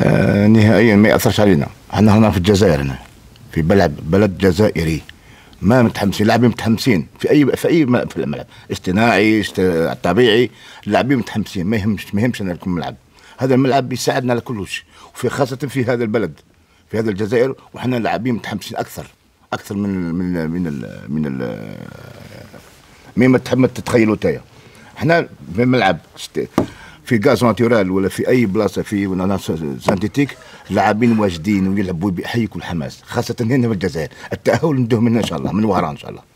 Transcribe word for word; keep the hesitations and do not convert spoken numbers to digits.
آه نهائيا ما ياثرش علينا. احنا هنا في الجزائر، هنا في بلد بلد جزائري، ما متحمسين، لاعبين متحمسين في اي في اي ملعب، في الملعب اصطناعي طبيعي، اللاعبين متحمسين، ما يهمش ما يهمش لكم الملعب. هذا الملعب بيساعدنا على كل شيء، وفي خاصه في هذا البلد، في هذا الجزائر، وحنا اللاعبين متحمسين اكثر اكثر من من من ال من ال مما تتخيلوا تايا. احنا في الملعب في غاز ناتورال ولا في اي بلاصه في سانتيتيك، لاعبين واجدين ويلعبوا بحيك والحماس، خاصه هنا في الجزائر. التاهل ندوه منه ان شاء الله، من وهران ان شاء الله.